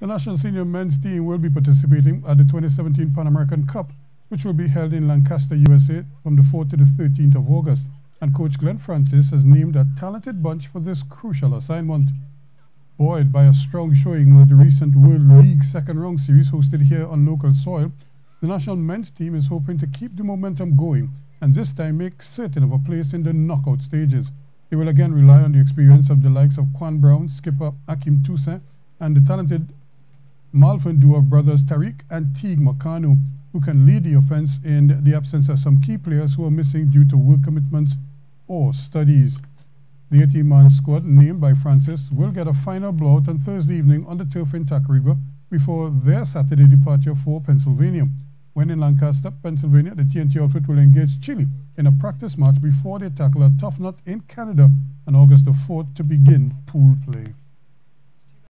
The national senior men's team will be participating at the 2017 Pan American Cup, which will be held in Lancaster, USA from the 4th to the 13th of August, and coach Glenn Francis has named a talented bunch for this crucial assignment. Buoyed by a strong showing of the recent World League Second Round Series hosted here on local soil, the national men's team is hoping to keep the momentum going and this time make certain of a place in the knockout stages. They will again rely on the experience of the likes of Kwan Browne, skipper Akim Toussaint, and the talented Malvern duo of brothers Tariq and Teague Marcano, who can lead the offense in the absence of some key players who are missing due to work commitments or studies. The 18-man squad named by Francis will get a final blowout on Thursday evening on the turf in Tacarigua before their Saturday departure for Pennsylvania. When in Lancaster, Pennsylvania, the TNT outfit will engage Chile in a practice match before they tackle a tough nut in Canada on August the 4th to begin pool play.